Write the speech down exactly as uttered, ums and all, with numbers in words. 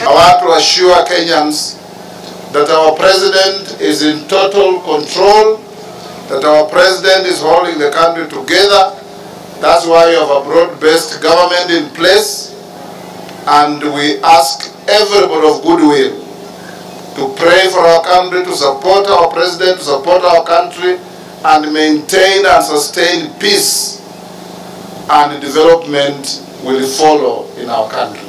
I want to assure Kenyans that our president is in total control, that our president is holding the country together. That's why we have a broad-based government in place, and we ask everybody of goodwill to pray for our country, to support our president, to support our country, and maintain and sustain peace, and development will follow in our country.